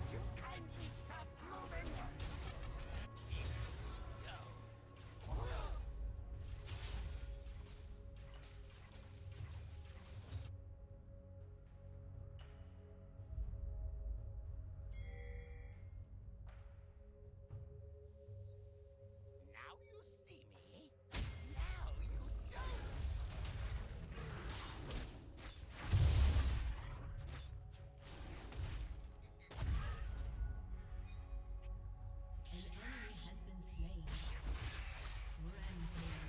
Would you kindly stop moving? Now you see me. Now you don't. An enemy has been slain. Rampage.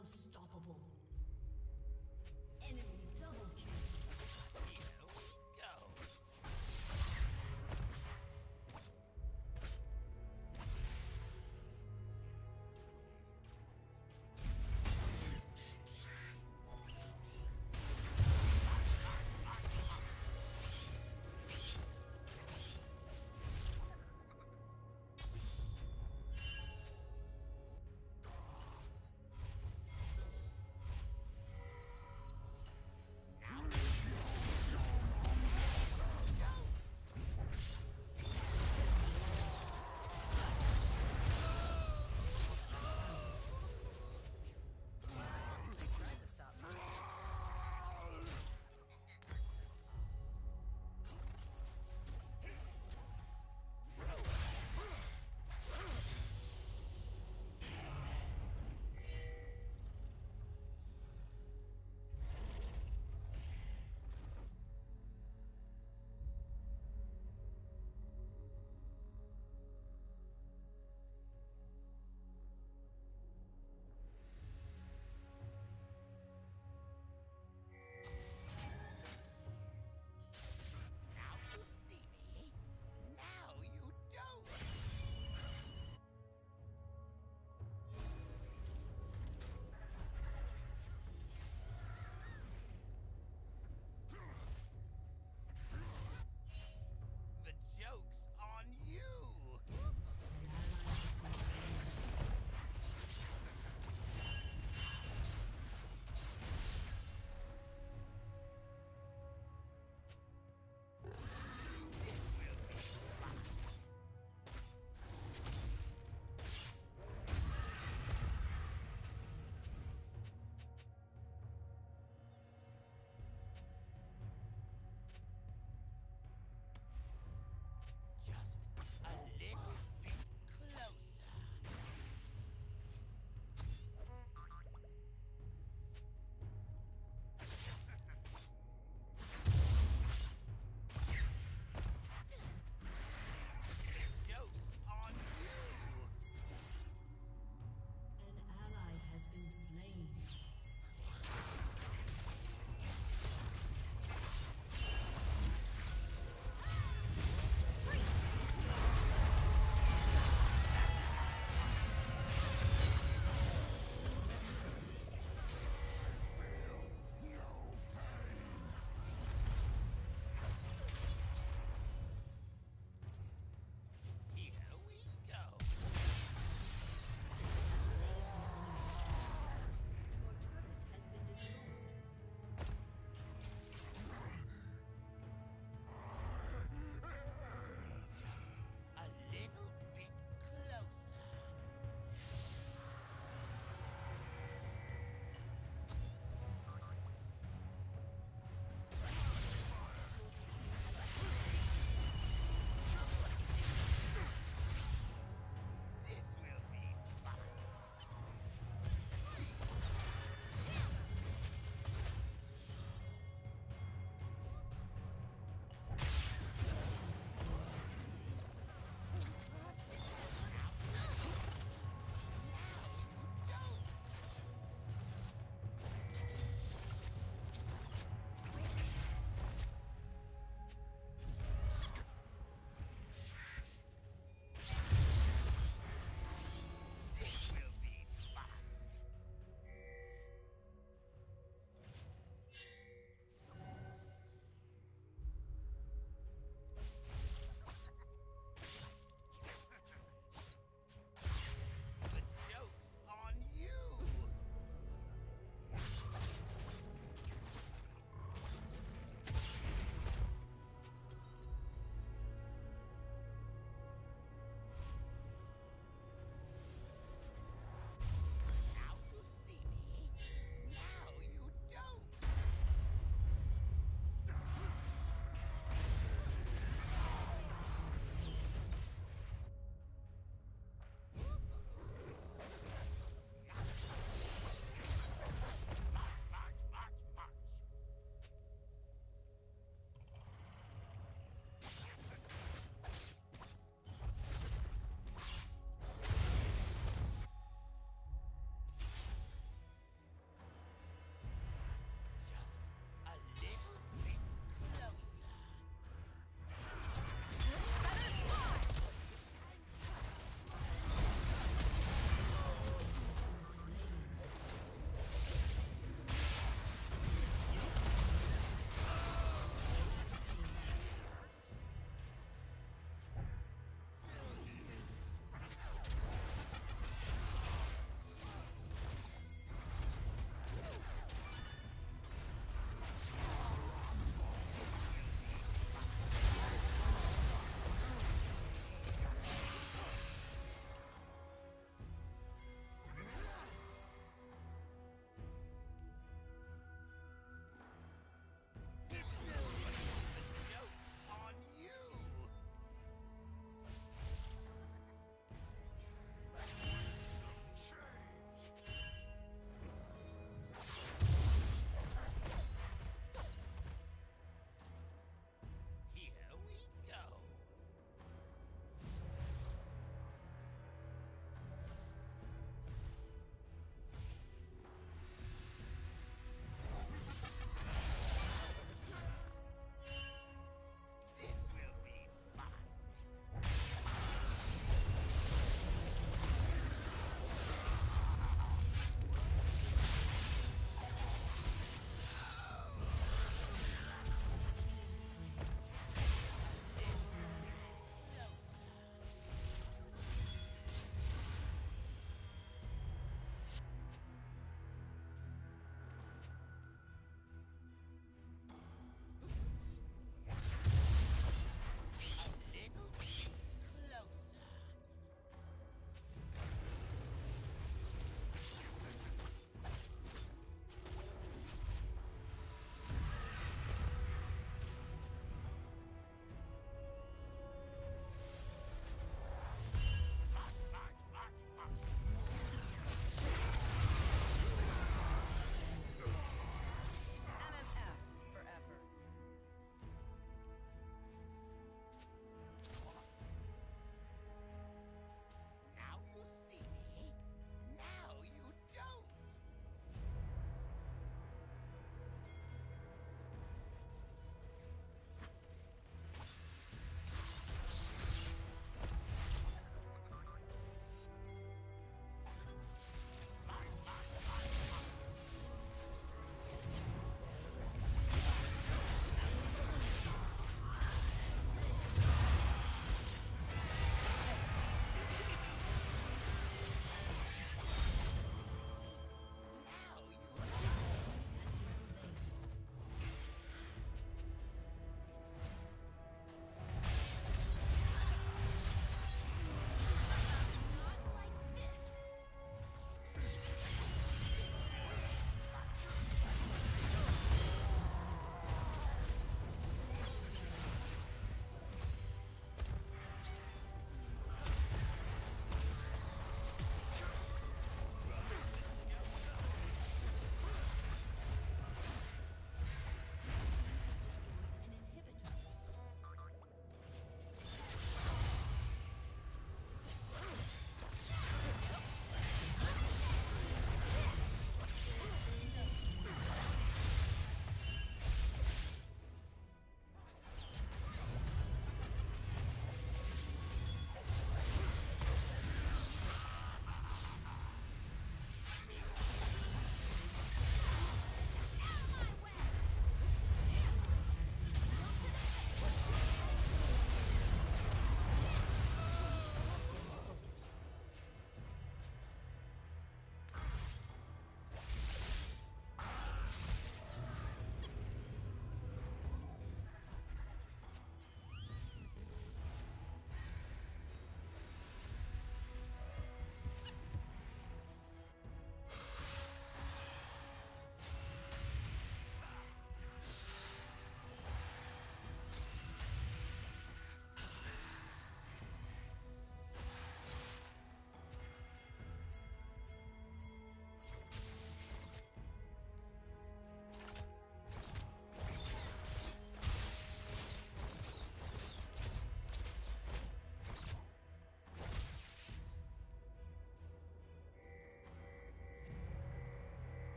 Unstoppable.